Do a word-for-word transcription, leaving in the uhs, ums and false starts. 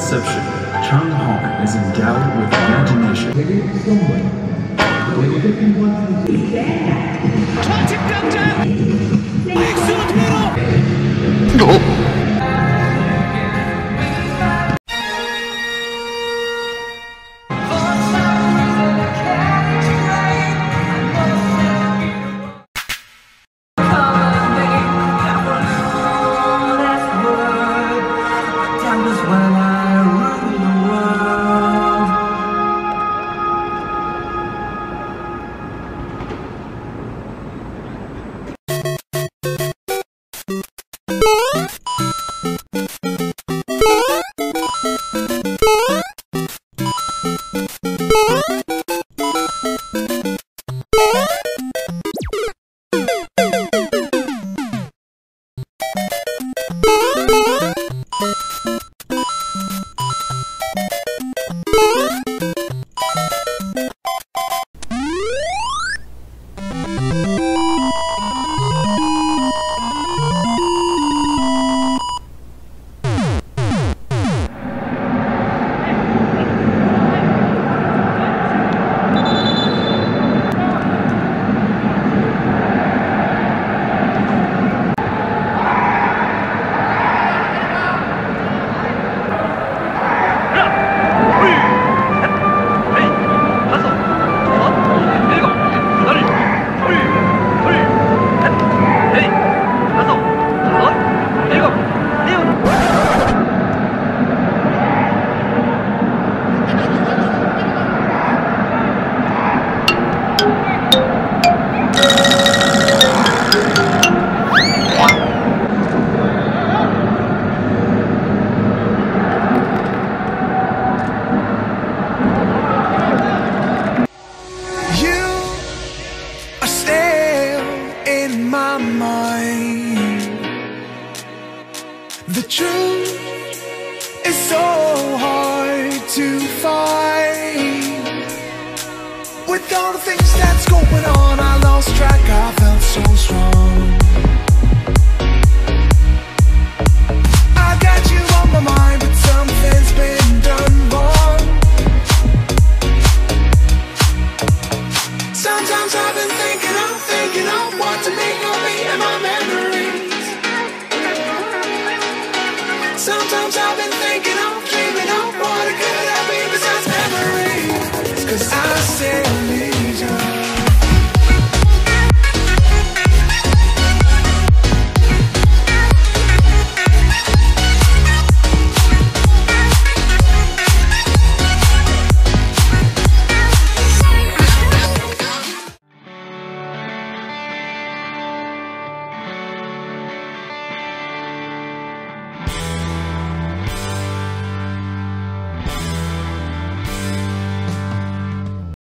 conception, Chang Hong is endowed with imagination. The truth is so hard to find. With all the things that's going on, I lost track, I felt so strong.